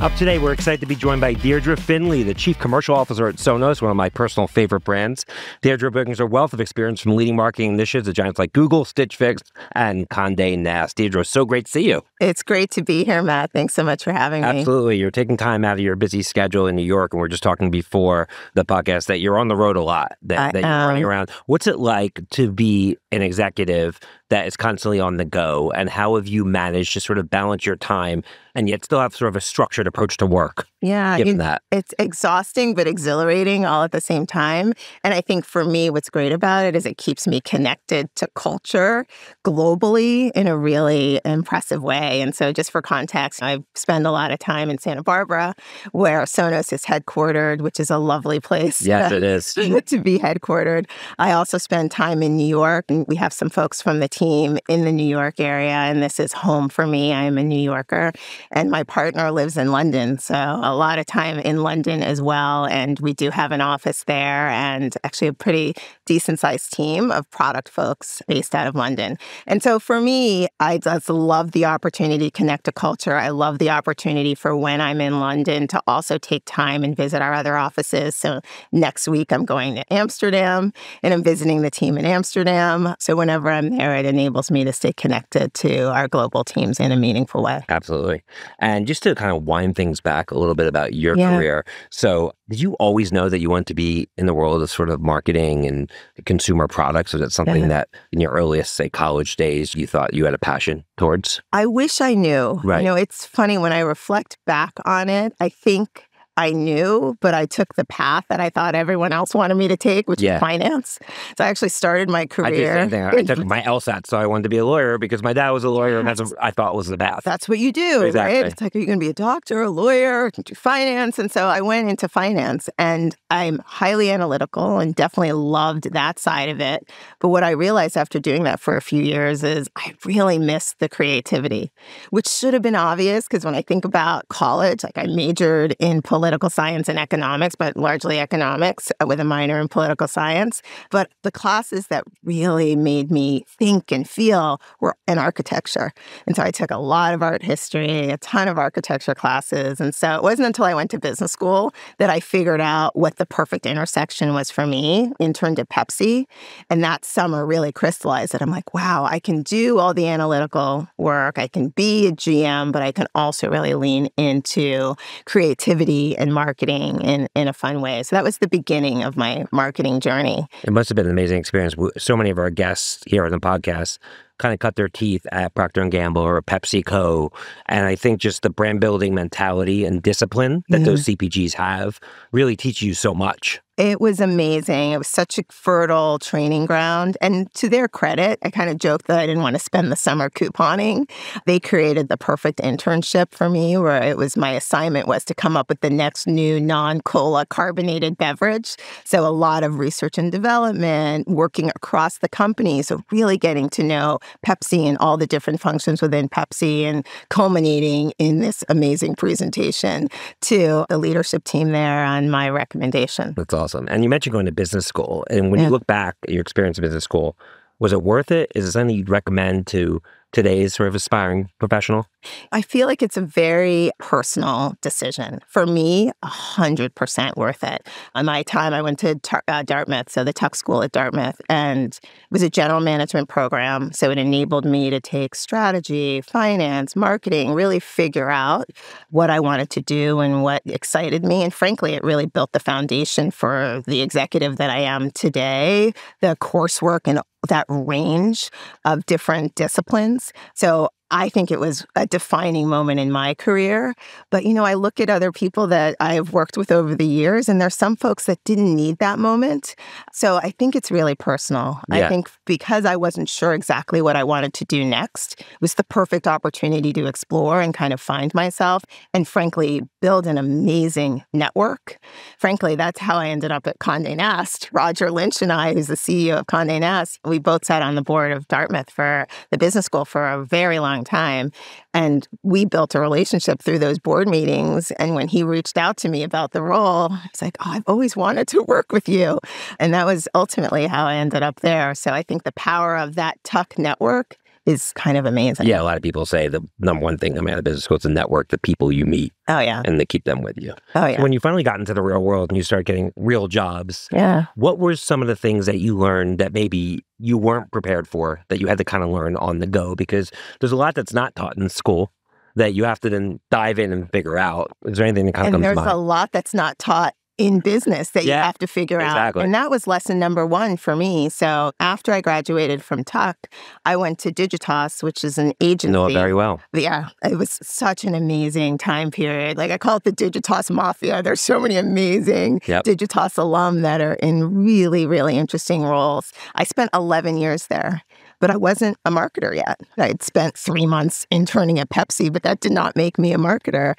Up today, we're excited to be joined by Deirdre Findlay, the Chief Commercial Officer at Sonos, one of my personal favorite brands. Deirdre brings her wealth of experience from leading marketing initiatives at giants like Google, Stitch Fix, and Condé Nast. Deirdre, so great to see you. It's great to be here, Matt. Thanks so much for having me. Absolutely. You're taking time out of your busy schedule in New York, and we're just talking before the podcast that you're on the road a lot, that you're running around. What's it like to be an executive that is constantly on the go, and how have you managed to sort of balance your time and yet still have sort of a structured approach to work? Yeah, it's exhausting but exhilarating all at the same time. And I think for me, what's great about it is it keeps me connected to culture globally in a really impressive way. And so just for context, I spend a lot of time in Santa Barbara, where Sonos is headquartered, which is a lovely place. Yes, it is. To be headquartered. I also spend time in New York, and we have some folks from the team in the New York area, and this is home for me. I'm a New Yorker, and my partner lives in London, so a lot of time in London as well, and we do have an office there and actually a pretty decent-sized team of product folks based out of London. And so for me, I just love the opportunity to connect to culture. I love the opportunity for when I'm in London to also take time and visit our other offices. So next week, I'm going to Amsterdam, and I'm visiting the team in Amsterdam. So whenever I'm there, it enables me to stay connected to our global teams in a meaningful way. Absolutely. And just to kind of wind things back a little bit about your career. So did you always know that you wanted to be in the world of sort of marketing and consumer products? Was that something that in your earliest, say, college days, you thought you had a passion towards? I wish I knew. Right. You know, it's funny when I reflect back on it, I think I knew, but I took the path that I thought everyone else wanted me to take, which is finance. So I actually started my career. I did the same thing. I took my LSAT, so I wanted to be a lawyer because my dad was a lawyer, and that's what I thought was the path. That's what you do, exactly. Right? It's like, are you going to be a doctor, a lawyer, do finance? And so I went into finance, and I'm highly analytical and definitely loved that side of it. But what I realized after doing that for a few years is I really missed the creativity, which should have been obvious, because when I think about college, like I majored in political science and economics, but largely economics with a minor in political science. But the classes that really made me think and feel were in architecture. And so I took a lot of art history, a ton of architecture classes. And so it wasn't until I went to business school that I figured out what the perfect intersection was for me. Interned at Pepsi, and that summer really crystallized it. I'm like, wow, I can do all the analytical work. I can be a GM, but I can also really lean into creativity and marketing in a fun way. So that was the beginning of my marketing journey. It must have been an amazing experience. So many of our guests here on the podcast kind of cut their teeth at Procter & Gamble or PepsiCo. And I think just the brand building mentality and discipline that those CPGs have really teach you so much. It was amazing. It was such a fertile training ground. And to their credit, I kind of joked that I didn't want to spend the summer couponing. They created the perfect internship for me, where it was my assignment was to come up with the next new non-cola carbonated beverage. So a lot of research and development, working across the company. So really getting to know Pepsi and all the different functions within Pepsi, and culminating in this amazing presentation to the leadership team there on my recommendation. That's awesome. And you mentioned going to business school. And when you look back at your experience in business school, was it worth it? Is it something you'd recommend to today's sort of aspiring professional? I feel like it's a very personal decision. For me, 100% worth it. On my time, I went to Dartmouth, so the Tuck School at Dartmouth, and it was a general management program. So it enabled me to take strategy, finance, marketing, really figure out what I wanted to do and what excited me. And frankly, it really built the foundation for the executive that I am today, the coursework and that range of different disciplines. So I think it was a defining moment in my career. But, you know, I look at other people that I've worked with over the years, and there's some folks that didn't need that moment. So I think it's really personal. Yeah. I think because I wasn't sure exactly what I wanted to do next, it was the perfect opportunity to explore and kind of find myself and, frankly, build an amazing network. Frankly, that's how I ended up at Condé Nast. Roger Lynch and I, who's the CEO of Condé Nast, we both sat on the board of Dartmouth for the business school for a very long time. And we built a relationship through those board meetings. And when he reached out to me about the role, I was like, oh, I've always wanted to work with you. And that was ultimately how I ended up there. So I think the power of that Tuck network is kind of amazing. Yeah, a lot of people say the number one thing coming out of business school is the network, the people you meet. Oh, yeah. And they keep them with you. Oh, yeah. So when you finally got into the real world and you started getting real jobs, yeah, what were some of the things that you learned that maybe you weren't prepared for, that you had to kind of learn on the go? Because there's a lot that's not taught in school that you have to then dive in and figure out. Is there anything that kind of comes to mind? And there's a lot that's not taught in business that you have to figure out. And that was lesson number one for me. So after I graduated from Tuck, I went to Digitas, which is an agency. Know it very well. Yeah. It was such an amazing time period. Like, I call it the Digitas Mafia. There's so many amazing Digitas alum that are in really, really interesting roles. I spent 11 years there. But I wasn't a marketer yet. I had spent 3 months interning at Pepsi, but that did not make me a marketer.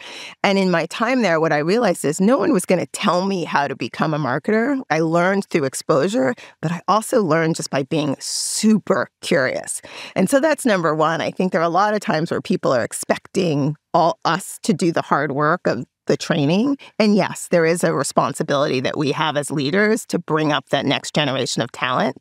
And in my time there, what I realized is no one was going to tell me how to become a marketer. I learned through exposure, but I also learned just by being super curious. And so that's number one. I think there are a lot of times where people are expecting all us to do the hard work of the training. And yes, there is a responsibility that we have as leaders to bring up that next generation of talent.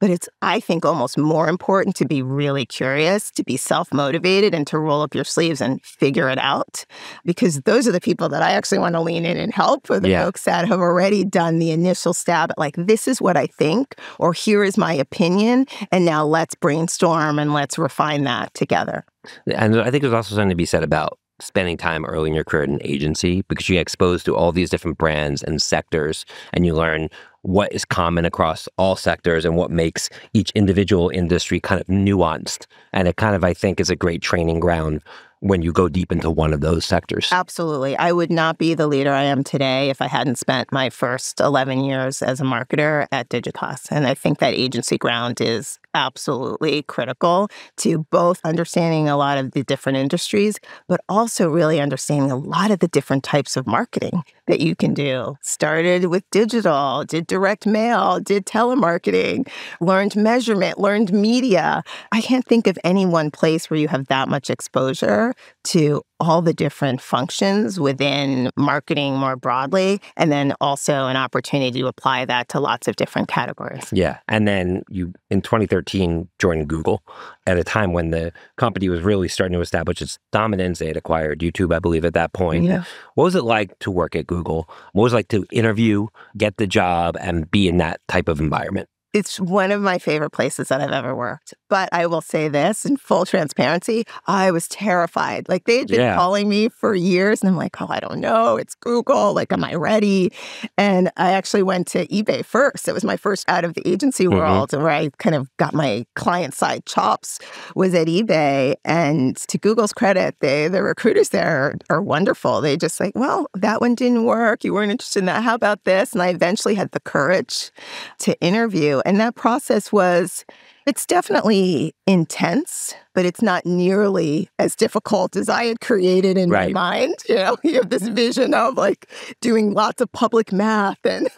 But it's, I think, almost more important to be really curious, to be self-motivated, and to roll up your sleeves and figure it out. Because those are the people that I actually want to lean in and help, or the folks that have already done the initial stab at, like, this is what I think, or here is my opinion, and now let's brainstorm and let's refine that together. And I think there's also something to be said about spending time early in your career at an agency, because you get exposed to all these different brands and sectors, and you learn what is common across all sectors and what makes each individual industry kind of nuanced. And it kind of, I think, is a great training ground when you go deep into one of those sectors. Absolutely. I would not be the leader I am today if I hadn't spent my first 11 years as a marketer at Digitas. And I think that agency ground is absolutely critical to both understanding a lot of the different industries, but also really understanding a lot of the different types of marketing that you can do. Started with digital, did direct mail, did telemarketing, learned measurement, learned media. I can't think of any one place where you have that much exposure to all the different functions within marketing more broadly, and then also an opportunity to apply that to lots of different categories. Yeah. And then you, in 2013, joined Google at a time when the company was really starting to establish its dominance. They had acquired YouTube, I believe, at that point. Yeah. What was it like to work at Google? What was it like to interview, get the job, and be in that type of environment? It's one of my favorite places that I've ever worked. But I will say this, in full transparency, I was terrified. Like, they had been calling me for years, and I'm like, oh, I don't know. It's Google. Like, am I ready? And I actually went to eBay first. It was my first out of the agency world, where I kind of got my client-side chops, was at eBay. And to Google's credit, the recruiters there are wonderful. They just like, well, that one didn't work. You weren't interested in that. How about this? And I eventually had the courage to interview. And that process was, it's definitely intense, but it's not nearly as difficult as I had created in my mind. You know, you have this vision of, like, doing lots of public math, and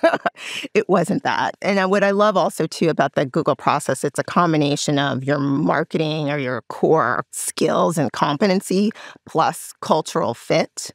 it wasn't that. And what I love also, too, about the Google process, it's a combination of your marketing or your core skills and competency plus cultural fit,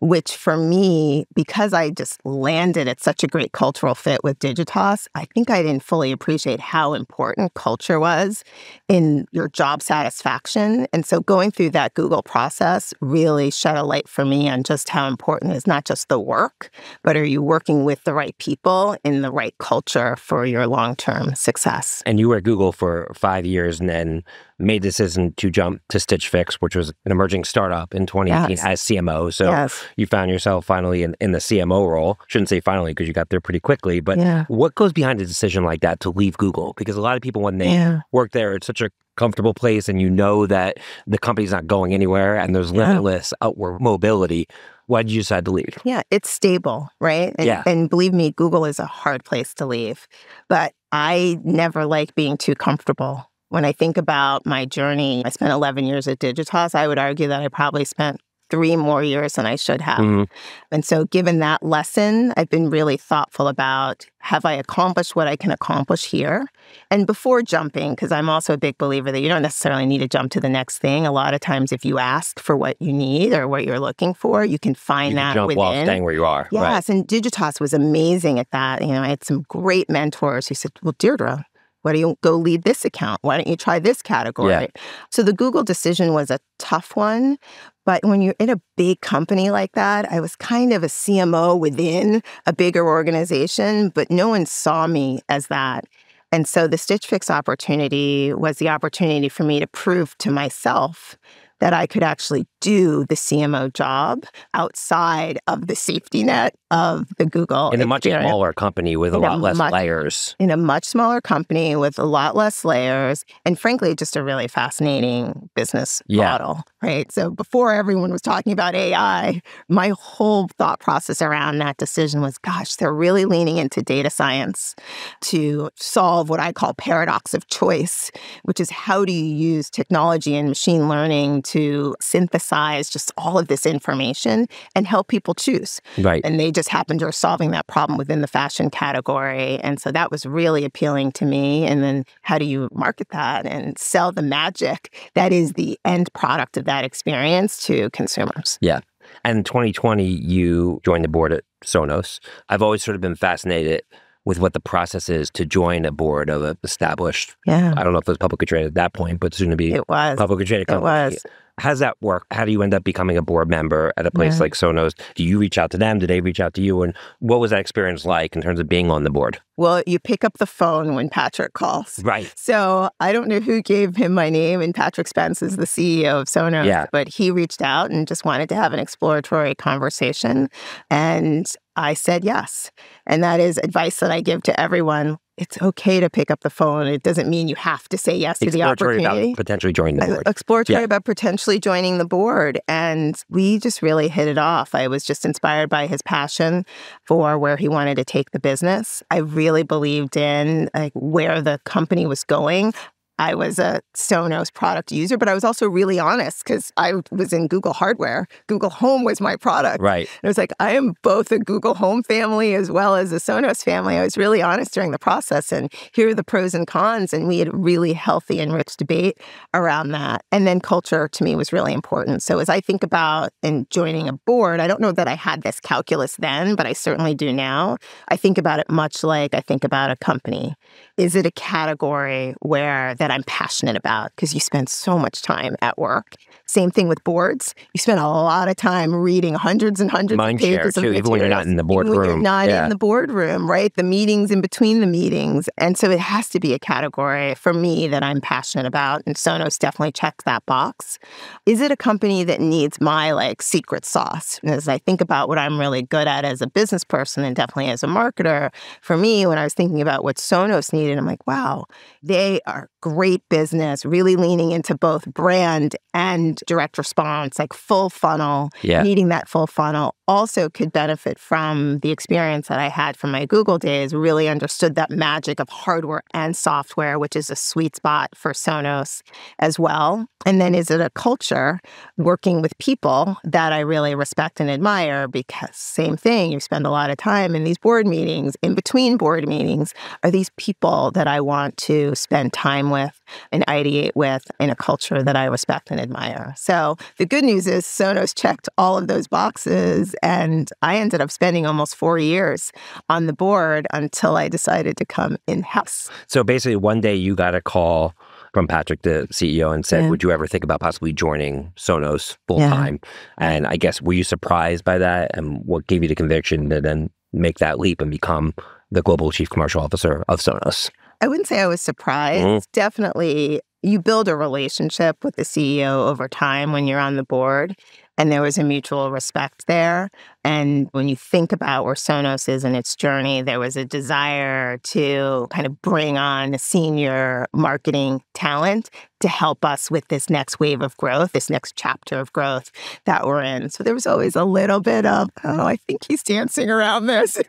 which for me, because I just landed at such a great cultural fit with Digitas, I think I didn't fully appreciate how important culture was in your job satisfaction. And so going through that Google process really shed a light for me on just how important is not just the work, but are you working with the right people in the right culture for your long-term success? And you were at Google for 5 years and then made the decision to jump to Stitch Fix, which was an emerging startup in 2018 as CMO. So you found yourself finally in the CMO role. Shouldn't say finally, because you got there pretty quickly. But what goes behind a decision like that to leave Google? Because a lot of people, when they work there, it's such a comfortable place, and you know that the company's not going anywhere, and there's limitless outward mobility. Why did you decide to leave? Yeah, it's stable, right? And, and believe me, Google is a hard place to leave. But I never like being too comfortable. When I think about my journey, I spent 11 years at Digitas. I would argue that I probably spent 3 more years than I should have. And so given that lesson, I've been really thoughtful about, have I accomplished what I can accomplish here? And before jumping, because I'm also a big believer that you don't necessarily need to jump to the next thing. A lot of times if you ask for what you need or what you're looking for, you can find that within. You can jump off, staying where you are. Yes, and Digitas was amazing at that. You know, I had some great mentors who said, well, Deirdre, Why don't you go lead this account? Why don't you try this category? Yeah. So the Google decision was a tough one. But when you're in a big company like that, I was kind of a CMO within a bigger organization, but no one saw me as that. And so the Stitch Fix opportunity was the opportunity for me to prove to myself that I could actually do the CMO job outside of the safety net of the Google. In a much smaller company with a lot less layers. In a much smaller company with a lot less layers, and frankly, just a really fascinating business model, right? So before everyone was talking about AI, my whole thought process around that decision was, gosh, they're really leaning into data science to solve what I call paradox of choice, which is how do you use technology and machine learning to synthesize just all of this information and help people choose. Right. And they just happened to be solving that problem within the fashion category. And so that was really appealing to me. And then how do you market that and sell the magic that is the end product of that experience to consumers? Yeah. And in 2020, you joined the board at Sonos. I've always sort of been fascinated with what the process is to join a board of an established, I don't know if it was publicly traded at that point, but soon to be publicly traded company. It was. How does that work? How do you end up becoming a board member at a place like Sonos? Do you reach out to them? Do they reach out to you? And what was that experience like in terms of being on the board? Well, you pick up the phone when Patrick calls. Right. So I don't know who gave him my name, and Patrick Spence is the CEO of Sonos, but he reached out and just wanted to have an exploratory conversation. And I said yes. And that is advice that I give to everyone. It's okay to pick up the phone. It doesn't mean you have to say yes to the opportunity. Exploratory about potentially joining the board. Exploratory about potentially joining the board. And we just really hit it off. I was just inspired by his passion for where he wanted to take the business. I really believed in where the company was going. I was a Sonos product user, but I was also really honest because I was in Google hardware. Google Home was my product. Right. And I was like, I am both a Google Home family as well as a Sonos family. I was really honest during the process, and here are the pros and cons. And we had a really healthy and rich debate around that. And then culture to me was really important. So as I think about joining a board, I don't know that I had this calculus then, but I certainly do now. I think about it much like I think about a company. Is it a category where that I'm passionate about? Because you spend so much time at work. Same thing with boards. You spend a lot of time reading hundreds and hundreds of pages of materials. Mindshare, too, even when you're not in the boardroom. Even when you're not in the boardroom, right? The meetings in between the meetings. And so it has to be a category for me that I'm passionate about. And Sonos definitely checks that box. Is it a company that needs my secret sauce? And as I think about what I'm really good at as a business person and definitely as a marketer, for me, when I was thinking about what Sonos needed, I'm like, wow, they are great business, really leaning into both brand and direct response, full funnel, needing that full funnel. Also could benefit from the experience that I had from my Google days, really understood that magic of hardware and software, which is a sweet spot for Sonos as well. And then is it a culture working with people that I really respect and admire? Because same thing, you spend a lot of time in these board meetings, in between board meetings. Are these people that I want to spend time with and ideate with in a culture that I respect and admire? So the good news is Sonos checked all of those boxes. And I ended up spending almost 4 years on the board until I decided to come in-house. So basically one day you got a call from Patrick, the CEO, and said, would you ever think about possibly joining Sonos full-time? And I guess, were you surprised by that? And what gave you the conviction to then make that leap and become the global chief commercial officer of Sonos? I wouldn't say I was surprised. Definitely, you build a relationship with the CEO over time when you're on the board. And there was a mutual respect there. And when you think about where Sonos is in its journey, there was a desire to kind of bring on senior marketing talent to help us with this next wave of growth, this next chapter of growth that we're in. So there was always a little bit of, oh, I think he's dancing around this.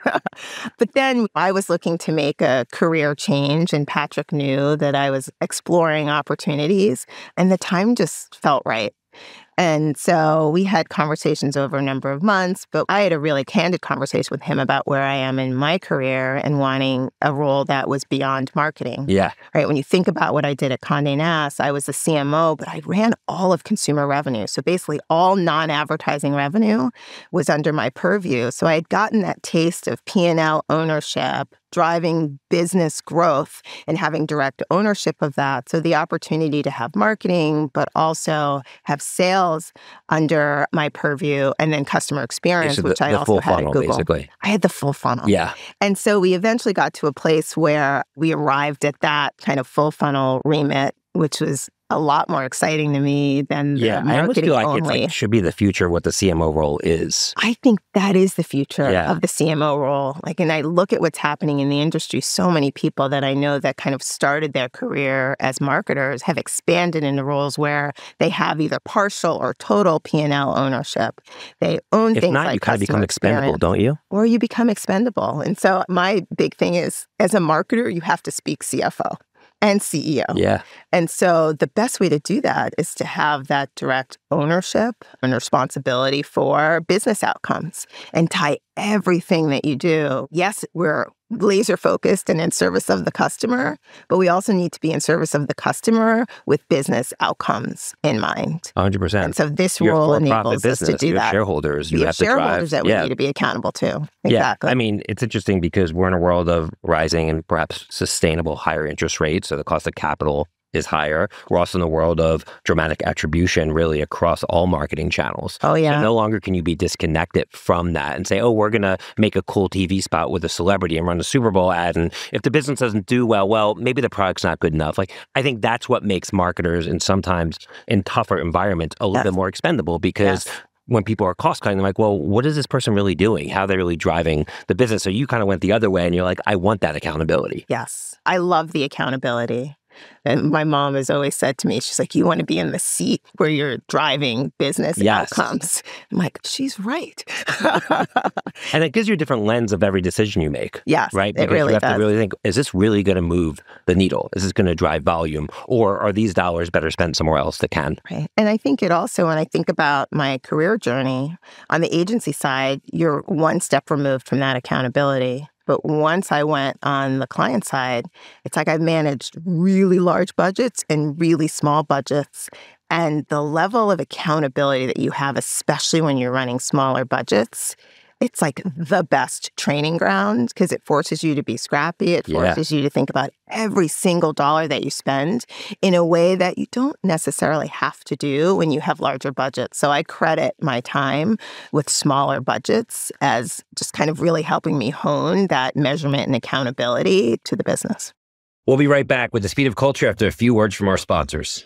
But then I was looking to make a career change, and Patrick knew that I was exploring opportunities, and the time just felt right. And so we had conversations over a number of months, but I had a really candid conversation with him about where I am in my career and wanting a role that was beyond marketing. Yeah. Right. When you think about what I did at Condé Nast, I was the CMO, but I ran all of consumer revenue. So basically all non-advertising revenue was under my purview. So I had gotten that taste of P&L ownership driving business growth and having direct ownership of that. So the opportunity to have marketing, but also have sales under my purview, and then customer experience, so which I also had at Google. Basically. I had the full funnel. Yeah. And so we eventually got to a place where we arrived at that kind of full funnel remit, which was a lot more exciting to me than the marketing only. I almost feel like it should be the future of what the CMO role is. I think that is the future of the CMO role. Like, and I look at what's happening in the industry. So many people that I know that kind of started their career as marketers have expanded into roles where they have either partial or total P&L ownership. They own things like customer experience. If not, you kind of become expendable, don't you? Or you become expendable. And so my big thing is, as a marketer, you have to speak CFO. And CEO. Yeah. And so the best way to do that is to have that direct ownership and responsibility for business outcomes and tie everything that you do. Yes, we're laser focused and in service of the customer, but we also need to be in service of the customer with business outcomes in mind. 100%. And so this role enables us to do that. Your shareholders, you have to drive. Shareholders that we need to be accountable to. Exactly. Yeah. I mean, it's interesting because we're in a world of rising and perhaps sustainable higher interest rates, so the cost of capital is higher. We're also in the world of dramatic attribution really across all marketing channels. Oh, yeah. So no longer can you be disconnected from that and say, oh, we're going to make a cool TV spot with a celebrity and run a Super Bowl ad. And if the business doesn't do well, maybe the product's not good enough. Like, I think that's what makes marketers and sometimes in tougher environments a little bit more expendable because when people are cost cutting, they're like, well, what is this person really doing? How are they really driving the business? So you kind of went the other way and you're like, I want that accountability. Yes. I love the accountability. And my mom has always said to me, she's like, you want to be in the seat where you're driving business outcomes. I'm like, she's right. And it gives you a different lens of every decision you make. Yes, right? Because you have to really think, is this really going to move the needle? Is this going to drive volume? Or are these dollars better spent somewhere else that can? Right. And I think it also, when I think about my career journey, on the agency side, you're one step removed from that accountability. But once I went on the client side, it's like I've managed really large budgets and really small budgets. And the level of accountability that you have, especially when you're running smaller budgets, it's like the best training ground because it forces you to be scrappy. It forces you to think about every single dollar that you spend in a way that you don't necessarily have to do when you have larger budgets. So I credit my time with smaller budgets as just kind of really helping me hone that measurement and accountability to the business. We'll be right back with The Speed of Culture after a few words from our sponsors.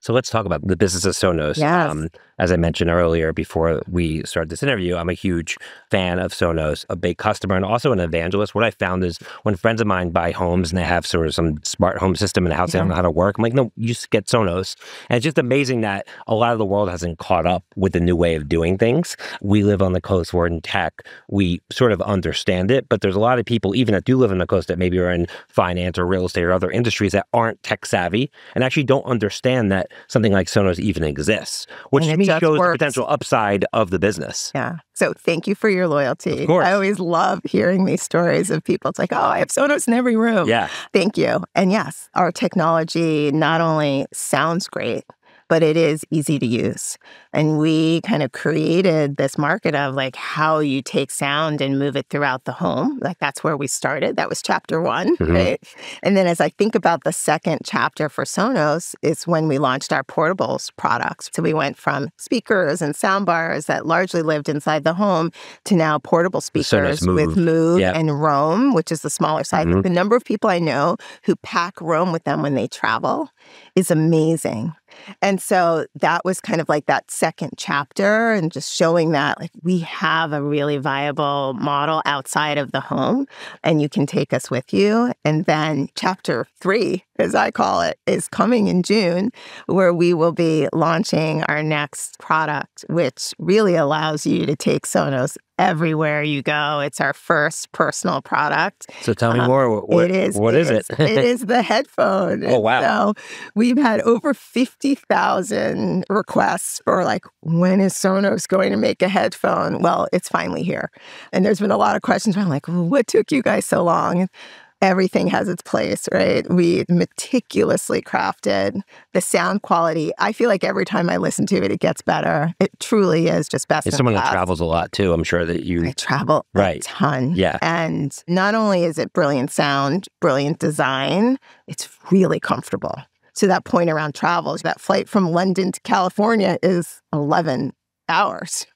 So let's talk about the business of Sonos. Yes. As I mentioned earlier, before we started this interview, I'm a huge fan of Sonos, a big customer and also an evangelist. What I found is when friends of mine buy homes and they have sort of some smart home system in the house, they don't know how to work. I'm like, no, you just get Sonos. And it's just amazing that a lot of the world hasn't caught up with the new way of doing things. We live on the coast, we're in tech, we sort of understand it, but there's a lot of people, even that do live on the coast, that maybe are in finance or real estate or other industries that aren't tech savvy and actually don't understand that something like Sonos even exists, which to me shows the potential upside of the business. Yeah. So thank you for your loyalty. Of course. I always love hearing these stories of people. It's like, oh, I have Sonos in every room. Yeah. Thank you. And yes, our technology not only sounds great, but it is easy to use. And we kind of created this market of like how you take sound and move it throughout the home. Like that's where we started. That was chapter one, right? And then as I think about the second chapter for Sonos is when we launched our portables products. So we went from speakers and sound bars that largely lived inside the home to now portable speakers with Move and Roam, which is the smaller side. The number of people I know who pack Roam with them when they travel is amazing. And so that was kind of like that second chapter and just showing that like we have a really viable model outside of the home and you can take us with you. And then chapter three, as I call it, is coming in June, where we will be launching our next product, which really allows you to take Sonos everywhere you go. It's our first personal product. So tell me more. What is it? It is the headphone. Oh, wow. So we've had over 50,000 requests for like, when is Sonos going to make a headphone? Well, it's finally here. And there's been a lot of questions around like, well, what took you guys so long? everything has its place, right? We meticulously crafted the sound quality. I feel like every time I listen to it, it gets better. It truly is just best. It's someone who travels a lot too. I'm sure that you... I travel a ton. Yeah. And not only is it brilliant sound, brilliant design, it's really comfortable. So that point around travel, that flight from London to California is 11 hours.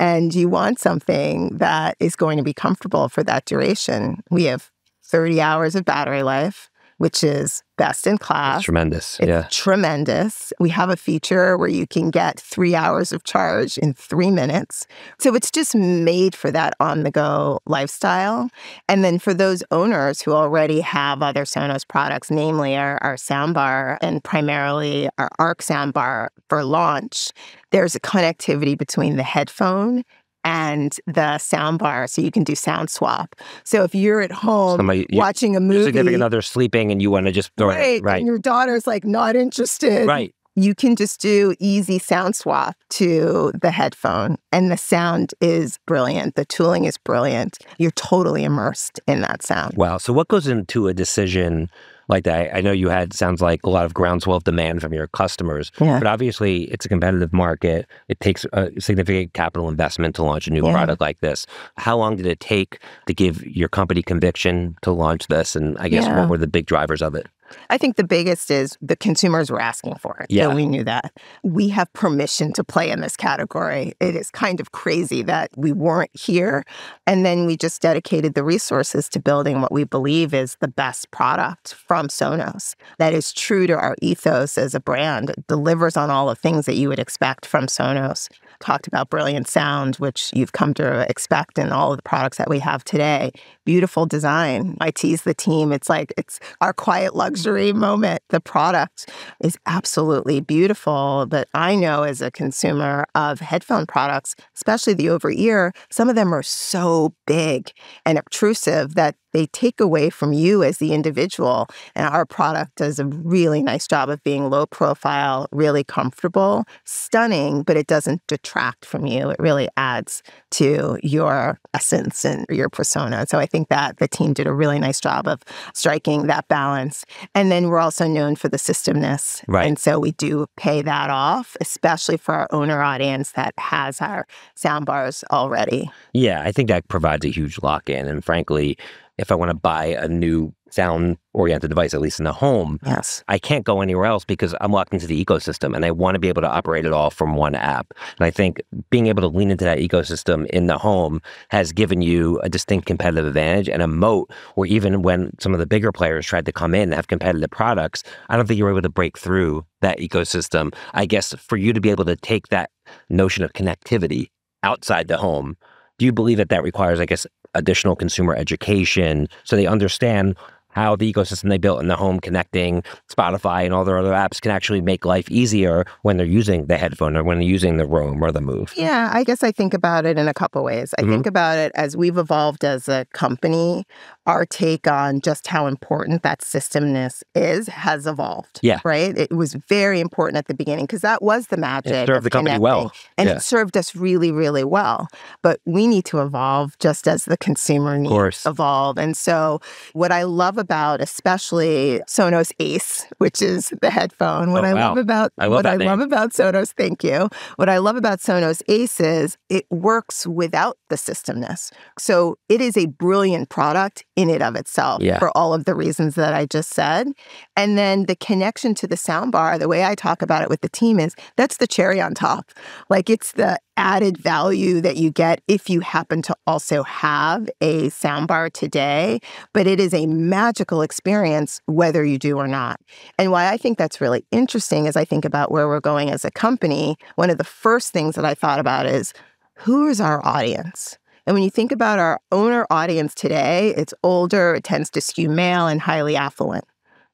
And you want something that is going to be comfortable for that duration. We have 30 hours of battery life, which is best in class. It's tremendous. It's tremendous. We have a feature where you can get 3 hours of charge in 3 minutes. So it's just made for that on-the-go lifestyle. And then for those owners who already have other Sonos products, namely our soundbar and primarily our Arc soundbar for launch, there's a connectivity between the headphone and the sound bar, so you can do sound swap. So if you're at home watching a movie, significant other sleeping, and you want to just throw it right, and your daughter's like not interested, right? You can just do easy sound swap to the headphone, and the sound is brilliant. The tooling is brilliant. You're totally immersed in that sound. Wow. So what goes into a decision like that? I know you had, sounds like, a lot of groundswell of demand from your customers, but obviously it's a competitive market. It takes a significant capital investment to launch a new product like this. How long did it take to give your company conviction to launch this? And I guess what were the big drivers of it? I think the biggest is the consumers were asking for it. Yeah. So we knew that. We have permission to play in this category. It is kind of crazy that we weren't here. And then we just dedicated the resources to building what we believe is the best product from Sonos that is true to our ethos as a brand. It delivers on all the things that you would expect from Sonos. Talked about brilliant sound, which you've come to expect in all of the products that we have today. Beautiful design. I tease the team. It's like, it's our quiet luxury moment. The product is absolutely beautiful. But I know as a consumer of headphone products, especially the over-ear, some of them are so big and obtrusive that they take away from you as the individual. And our product does a really nice job of being low profile, really comfortable, stunning, but it doesn't detract from you. It really adds to your essence and your persona. So I think that the team did a really nice job of striking that balance. And then we're also known for the systemness. Right. And so we do pay that off, especially for our owner audience that has our soundbars already. Yeah, I think that provides a huge lock-in. And frankly, if I want to buy a new sound-oriented device, at least in the home, I can't go anywhere else because I'm locked into the ecosystem, and I want to be able to operate it all from one app. And I think being able to lean into that ecosystem in the home has given you a distinct competitive advantage and a moat where even when some of the bigger players tried to come in and have competitive products, I don't think you were able to break through that ecosystem. I guess for you to be able to take that notion of connectivity outside the home, do you believe that that requires, I guess, additional consumer education so they understand how the ecosystem they built in the home connecting Spotify and all their other apps can actually make life easier when they're using the headphone or when they're using the Roam or the Move? Yeah, I guess I think about it in a couple ways. I think about it as we've evolved as a company, our take on just how important that systemness is has evolved, right? It was very important at the beginning because that was the magic. It served the company well. And it served us really, really well. But we need to evolve just as the consumer needs evolve. And so what I love about especially Sonos Ace, which is the headphone, what I love about Sonos, thank you. What I love about Sonos Ace is it works without the systemness. So it is a brilliant product in and of itself for all of the reasons that I just said. And then the connection to the soundbar, the way I talk about it with the team is that's the cherry on top. Like it's the added value that you get if you happen to also have a soundbar today, but it is a magical experience whether you do or not. And why I think that's really interesting is I think about where we're going as a company, one of the first things that I thought about is, who is our audience? And when you think about our owner audience today, it's older, it tends to skew male and highly affluent.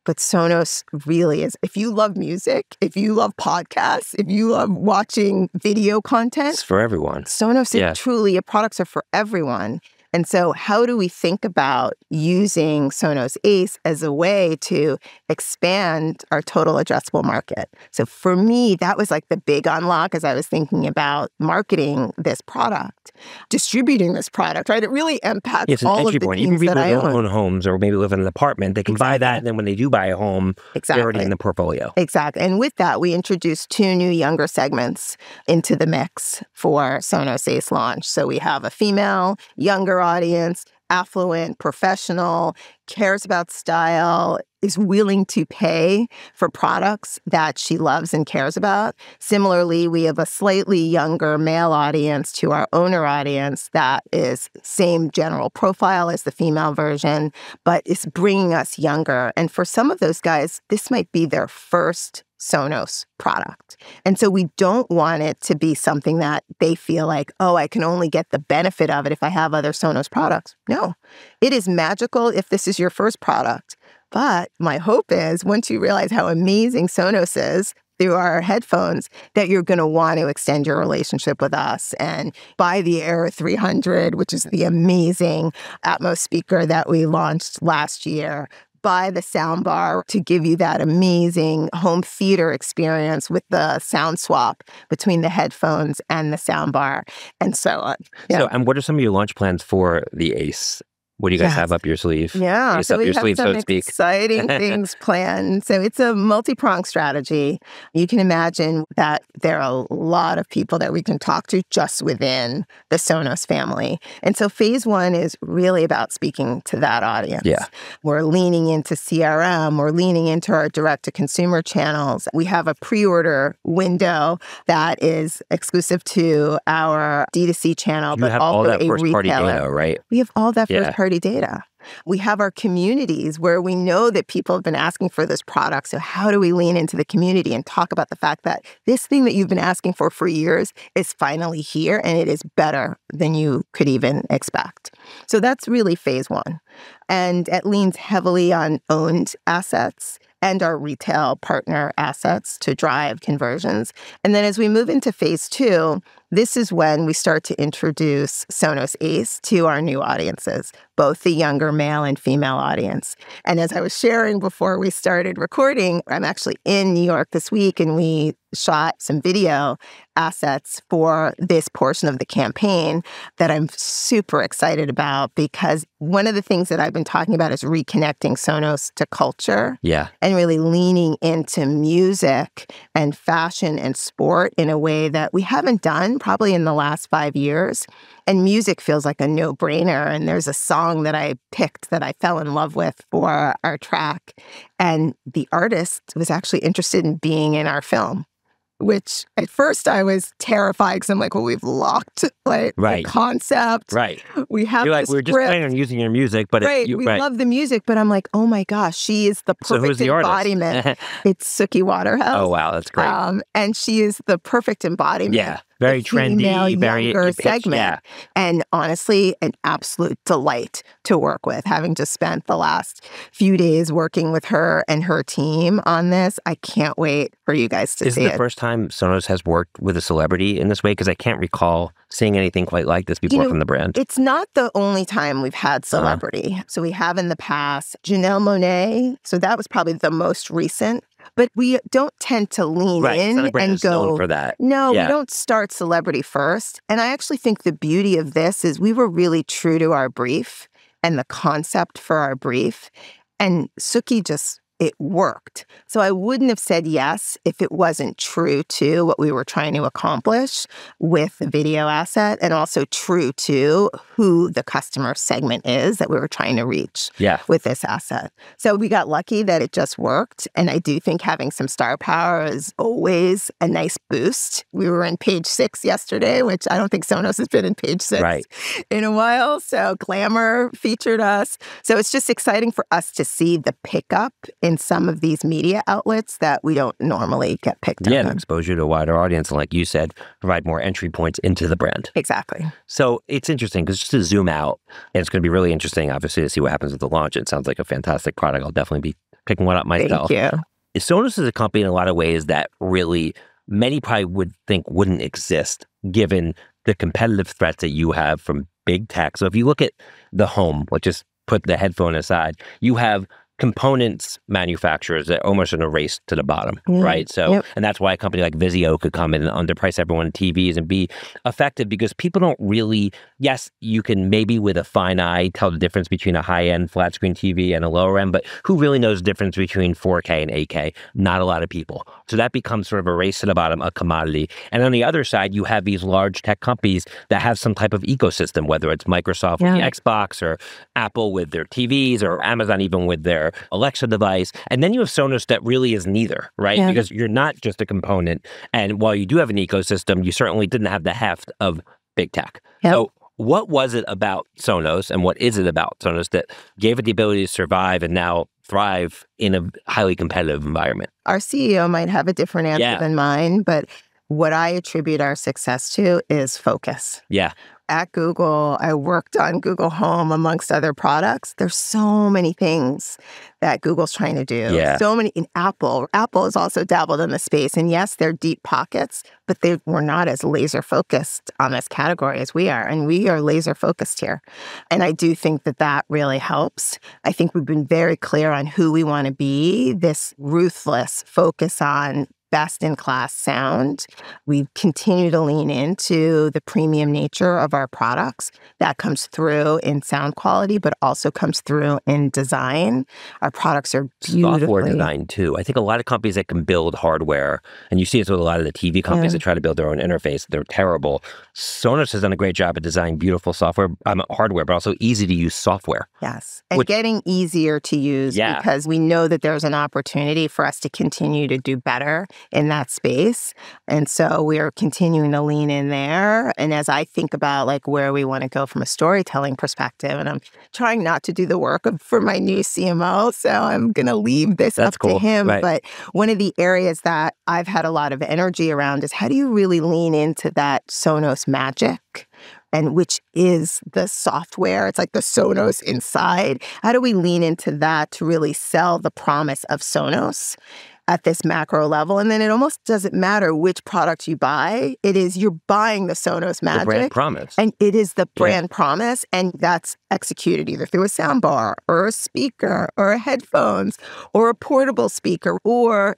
But Sonos really is, if you love music, if you love podcasts, if you love watching video content, it's for everyone. Sonos is truly, products are for everyone. And so how do we think about using Sonos Ace as a way to expand our total addressable market? So for me, that was like the big unlock as I was thinking about marketing this product, distributing this product, right? It really impacts all of the things that I own. Even people who don't own homes or maybe live in an apartment, they can buy that. And then when they do buy a home, they're already in the portfolio. Exactly. And with that, we introduced 2 new younger segments into the mix for Sonos Ace launch. So we have a female, younger audience, affluent, professional, cares about style, is willing to pay for products that she loves and cares about. Similarly, we have a slightly younger male audience to our owner audience that is same general profile as the female version, but it's bringing us younger. And for some of those guys, this might be their first Sonos product. And so we don't want it to be something that they feel like, oh, I can only get the benefit of it if I have other Sonos products. No, it is magical if this is your first product. But my hope is once you realize how amazing Sonos is through our headphones, that you're going to want to extend your relationship with us and buy the Era 300, which is the amazing Atmos speaker that we launched last year. Buy the soundbar to give you that amazing home theater experience with the sound swap between the headphones and the soundbar and so on. Yeah. So, and what are some of your launch plans for the Ace? What do you guys have up your sleeve? Yeah, so we have some exciting things planned. So it's a multi-pronged strategy. You can imagine that there are a lot of people that we can talk to just within the Sonos family. And so phase 1 is really about speaking to that audience. Yeah. We're leaning into CRM. We're leaning into our direct-to-consumer channels. We have a pre-order window that is exclusive to our D2C channel, but also a retailer. You have all that first-party data, right? We have all that first-party data. We have our communities where we know that people have been asking for this product. So how do we lean into the community and talk about the fact that this thing that you've been asking for years is finally here and it is better than you could even expect? So that's really phase 1. And it leans heavily on owned assets and our retail partner assets to drive conversions. And then as we move into phase 2, this is when we start to introduce Sonos Ace to our new audiences, both the younger male and female audience. And as I was sharing before we started recording, I'm actually in New York this week and we shot some video assets for this portion of the campaign that I'm super excited about because one of the things that I've been talking about is reconnecting Sonos to culture. Yeah. And really leaning into music and fashion and sport in a way that we haven't done probably in the last 5 years. And music feels like a no-brainer. And there's a song that I picked that I fell in love with for our track. And the artist was actually interested in being in our film, which at first I was terrified because I'm like, well, we've locked the concept. Right. We have You're like, we're just planning on using your music, but we love the music, but I'm like, oh my gosh, she is the perfect embodiment. It's Suki Waterhouse. Oh wow, that's great. And she is the perfect embodiment. Yeah. Very trendy, very segment. Yeah. And honestly, an absolute delight to work with. Having just spent the last few days working with her and her team on this, I can't wait for you guys to see it. Is it the first time Sonos has worked with a celebrity in this way? Because I can't recall seeing anything quite like this before from the brand. It's not the only time we've had celebrity. So we have in the past Janelle Monae. So that was probably the most recent. But we don't tend to lean in and go for that. No, we don't start celebrity first. And I actually think the beauty of this is we were really true to our brief and the concept for our brief. And Suki just, it worked. So I wouldn't have said yes if it wasn't true to what we were trying to accomplish with the video asset and also true to who the customer segment is that we were trying to reach with this asset. So we got lucky that it just worked. And I do think having some star power is always a nice boost. We were in page 6 yesterday, which I don't think Sonos has been in page 6 in a while. So Glamour featured us. So it's just exciting for us to see the pickup in some of these media outlets that we don't normally get picked up. Yeah, and exposure to a wider audience. And like you said, provide more entry points into the brand. Exactly. So it's interesting because just to zoom out, and it's going to be really interesting, obviously, to see what happens with the launch. It sounds like a fantastic product. I'll definitely be picking one up myself. Thank you. Sonos is a company in a lot of ways that really many probably would think wouldn't exist given the competitive threats that you have from big tech. So if you look at the home, let's just put the headphone aside, you have components manufacturers that almost in a race to the bottom, right? So, and that's why a company like Vizio could come in and underprice everyone TVs and be effective, because people don't really, yes, you can maybe with a fine eye tell the difference between a high-end flat screen TV and a lower end, but who really knows the difference between 4K and 8K? Not a lot of people. So that becomes sort of a race to the bottom, a commodity. And on the other side, you have these large tech companies that have some type of ecosystem, whether it's Microsoft with the Xbox or Apple with their TVs or Amazon even with their Alexa device. And then you have Sonos that really is neither, right? Because you're not just a component. And while you do have an ecosystem, you certainly didn't have the heft of big tech. So what was it about Sonos and what is it about Sonos that gave it the ability to survive and now thrive in a highly competitive environment? Our CEO might have a different answer than mine, but what I attribute our success to is focus. At Google, I worked on Google Home amongst other products. There's so many things that Google's trying to do. So many in Apple. Apple has also dabbled in the space. And yes, they're deep pockets, but they were not as laser focused on this category as we are. And we are laser focused here. And I do think that that really helps. I think we've been very clear on who we want to be, this ruthless focus on best-in-class sound. We continue to lean into the premium nature of our products. That comes through in sound quality, but also comes through in design. Our products are beautifully... Software design, too. I think a lot of companies that can build hardware, and you see this with a lot of the TV companies that try to build their own interface, they're terrible. Sonos has done a great job at designing beautiful software, hardware, but also easy-to-use software. And getting easier to use because we know that there's an opportunity for us to continue to do better in that space. And so we are continuing to lean in there. And as I think about like where we want to go from a storytelling perspective, and I'm trying not to do the work for my new CMO, so I'm going to leave this to him. But one of the areas that I've had a lot of energy around is how do you really lean into that Sonos magic? And which is the software. It's like the Sonos inside. How do we lean into that to really sell the promise of Sonos at this macro level? And then it almost doesn't matter which product you buy. It is you're buying the Sonos magic. The brand promise. And it is the brand promise, and that's executed either through a soundbar or a speaker or headphones or a portable speaker or ...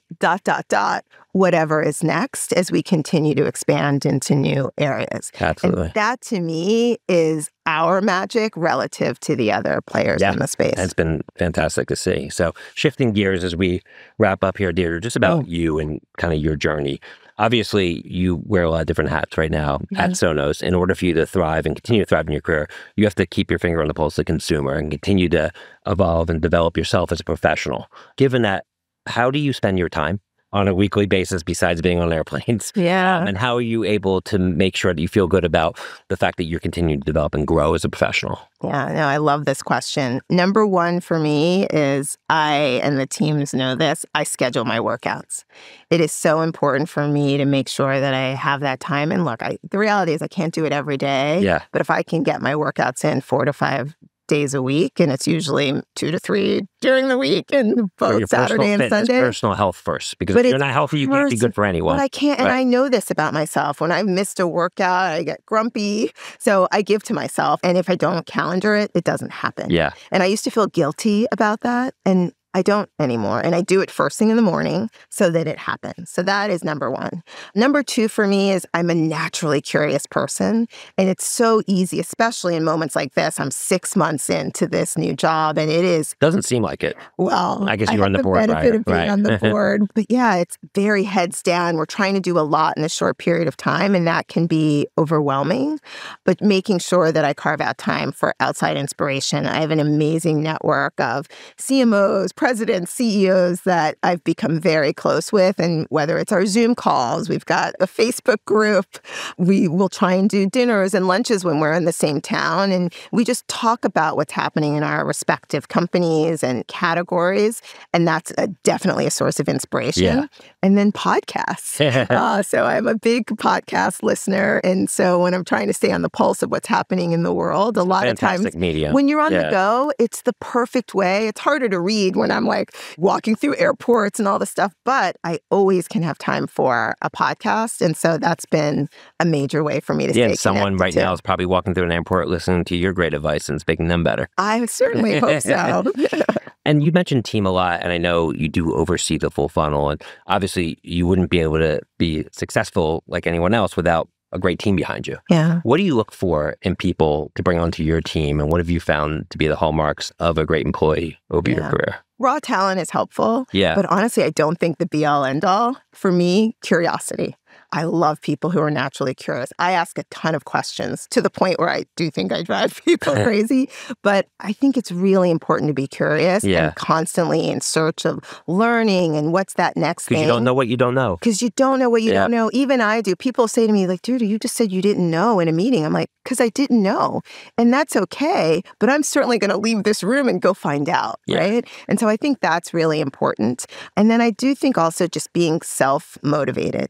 whatever is next as we continue to expand into new areas. Absolutely. And that to me is our magic relative to the other players in the space. It's been fantastic to see. So shifting gears as we wrap up here, Deirdre, just about you and kind of your journey. Obviously, you wear a lot of different hats right now at Sonos. In order for you to thrive and continue to thrive in your career, you have to keep your finger on the pulse of the consumer and continue to evolve and develop yourself as a professional. Given that, how do you spend your time on a weekly basis besides being on airplanes? And how are you able to make sure that you feel good about the fact that you're continuing to develop and grow as a professional? No, I love this question. Number one for me is and the teams know this, I schedule my workouts. It is so important for me to make sure that I have that time. And look, the reality is I can't do it every day. But if I can get my workouts in 4 to 5 days a week, and it's usually 2 to 3 during the week, and both Saturday and Sunday. Personal health first, because if you're not healthy, you can't be good for anyone. But I can't, and I know this about myself. When I've missed a workout, I get grumpy. So I give to myself, and if I don't calendar it, it doesn't happen. And I used to feel guilty about that, and I don't anymore. And I do it first thing in the morning so that it happens. So that is number one. Number two for me is I'm a naturally curious person. And it's so easy, especially in moments like this. I'm 6 months into this new job, and it is... Doesn't seem like it. Well, I guess you're on the board, right? I have the benefit of being on the board. But yeah, it's very heads down. We're trying to do a lot in a short period of time, and that can be overwhelming. But making sure that I carve out time for outside inspiration. I have an amazing network of CMOs, presidents, CEOs that I've become very close with. And whether it's our Zoom calls, we've got a Facebook group, we will try and do dinners and lunches when we're in the same town. And we just talk about what's happening in our respective companies and categories. And that's definitely a source of inspiration. And then podcasts. So I'm a big podcast listener. And so when I'm trying to stay on the pulse of what's happening in the world, a lot of times when you're on the go, it's the perfect way. It's harder to read when when I'm like walking through airports and all this stuff, but I always can have time for a podcast. And so that's been a major way for me to stay connected. Someone right now is probably walking through an airport listening to your great advice and it's making them better. I certainly hope so. And you mentioned team a lot, and I know you do oversee the full funnel. And obviously, you wouldn't be able to be successful like anyone else without a great team behind you. Yeah. What do you look for in people to bring onto your team? And what have you found to be the hallmarks of a great employee over your career? Raw talent is helpful. Yeah. But honestly, I don't think the be-all, end-all. For me, curiosity. I love people who are naturally curious. I ask a ton of questions to the point where I do think I drive people crazy, but I think it's really important to be curious and constantly in search of learning and what's that next thing. Because you don't know what you don't know. Because you don't know what you don't know. Even I do. People say to me, like, dude, you just said you didn't know in a meeting. I'm like, because I didn't know. And that's okay, but I'm certainly going to leave this room and go find out, right? And so I think that's really important. And then I do think also just being self-motivated.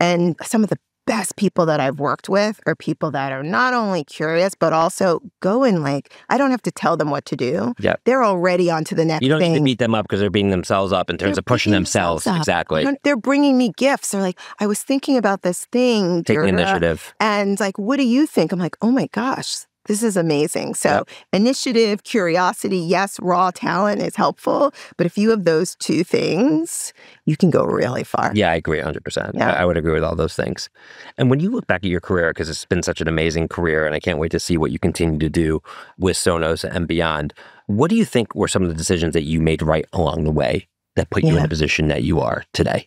And some of the best people that I've worked with are people that are not only curious, but also go and like, I don't have to tell them what to do. Yep. They're already on to the next thing. You don't need to beat them up because they're beating themselves up in terms of pushing themselves. Exactly. They're bringing me gifts. They're like, I was thinking about this thing. Taking initiative. And like, what do you think? I'm like, oh my gosh, this is amazing. So initiative, curiosity, yes, raw talent is helpful. But if you have those two things, you can go really far. Yeah, I agree 100%. Yeah. I would agree with all those things. And when you look back at your career, because it's been such an amazing career, and I can't wait to see what you continue to do with Sonos and beyond, what do you think were some of the decisions that you made right along the way that put you in the position that you are today?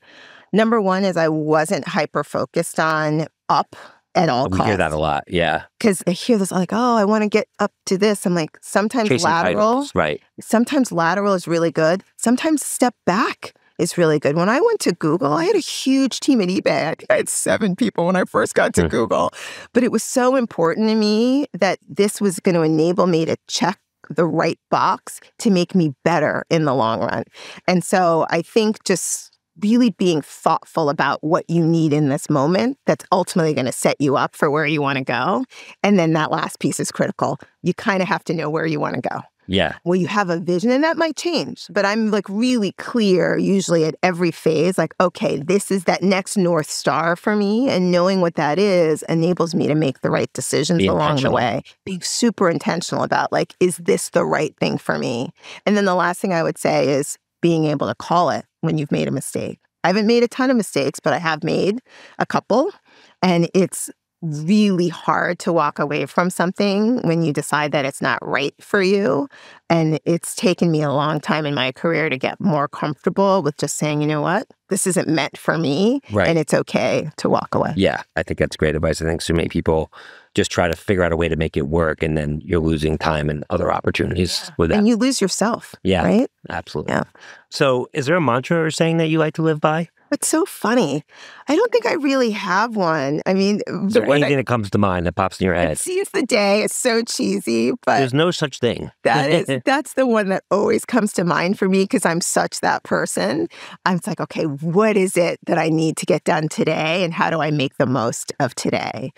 Number one is I wasn't hyper-focused on up at all costs. We hear that a lot, because I hear this, like, oh, I want to get up to this. I'm like, sometimes chasing lateral. Titles, right. Sometimes lateral is really good. Sometimes step back is really good. When I went to Google, I had a huge team at eBay. I think I had 7 people when I first got to Google. But it was so important to me that this was going to enable me to check the right box to make me better in the long run. And so I think just really being thoughtful about what you need in this moment that's ultimately going to set you up for where you want to go. And then that last piece is critical. You kind of have to know where you want to go. Yeah. Well, you have a vision, and that might change, but I'm like really clear usually at every phase, like, okay, this is that next North Star for me. And knowing what that is enables me to make the right decisions along the way. Being super intentional about like, is this the right thing for me? And then the last thing I would say is being able to call it when you've made a mistake. I haven't made a ton of mistakes, but I have made a couple. And it's really hard to walk away from something when you decide that it's not right for you. And it's taken me a long time in my career to get more comfortable with just saying, you know what, this isn't meant for me. Right. And it's okay to walk away. Yeah, I think that's great advice. I think so many people just try to figure out a way to make it work, and then you're losing time and other opportunities with that. And you lose yourself, right? Absolutely. Yeah. So is there a mantra or saying that you like to live by? It's so funny. I don't think I really have one. I mean, is there anything that comes to mind that pops in your head? Seize the day. It's so cheesy, but there's no such thing. That's the one that always comes to mind for me because I'm such that person. I'm like, okay, what is it that I need to get done today, and how do I make the most of today?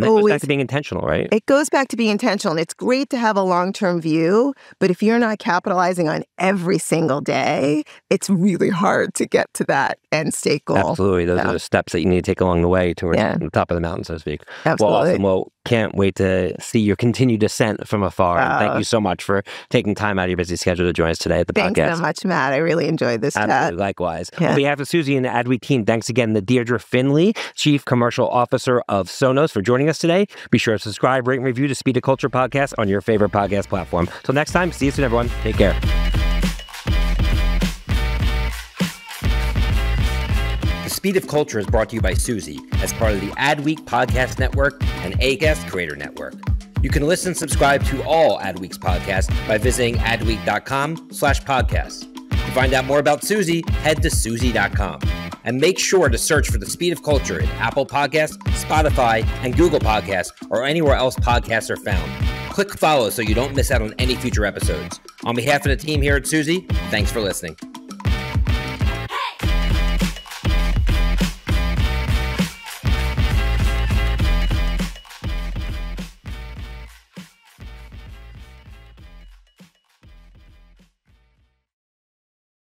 Goes back to being intentional, right? It goes back to being intentional, and it's great to have a long-term view, but if you're not capitalizing on every single day, it's really hard to get to that end state goal. Absolutely. Those are the steps that you need to take along the way towards the top of the mountain, so to speak. Absolutely. Well, awesome. Well, can't wait to see your continued ascent from afar. And thank you so much for taking time out of your busy schedule to join us today at the podcast. Thanks so much, Matt. I really enjoyed this chat. Likewise. Yeah. On behalf of Suzy and the Adweek team, thanks again to Deirdre Findlay, Chief Commercial Officer of Sonos, for joining us today. Be sure to subscribe, rate, and review to Speed of Culture podcast on your favorite podcast platform. Till next time, see you soon, everyone. Take care. The Speed of Culture is brought to you by Suzy as part of the Adweek Podcast Network and Acast Creator Network. You can listen and subscribe to all Adweek's podcasts by visiting adweek.com/podcasts. To find out more about Suzy, head to suzy.com. And make sure to search for The Speed of Culture in Apple Podcasts, Spotify, and Google Podcasts, or anywhere else podcasts are found. Click follow so you don't miss out on any future episodes. On behalf of the team here at Suzy, thanks for listening.